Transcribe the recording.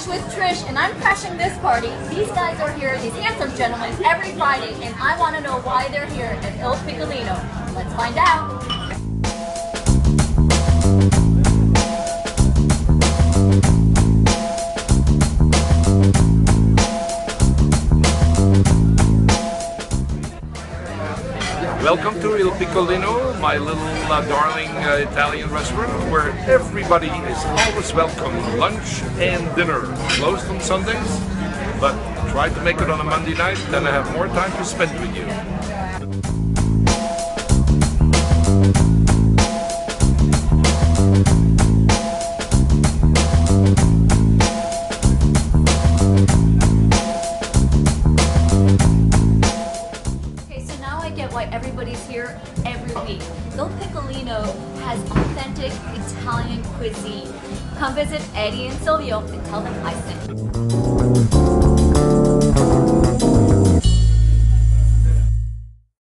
Trish with Trish, and I'm crashing this party. These guys are here, these handsome gentlemen, every Friday, and I want to know why they're here at Il Piccolino. Let's find out. Welcome to Il Piccolino, my little darling Italian restaurant where everybody is always welcome. Lunch and dinner. Closed on Sundays, but try to make it on a Monday night, then I have more time to spend with you. Why everybody's here every week. Il Piccolino has authentic Italian cuisine. Come visit Eddie and Silvio and tell them I sent you.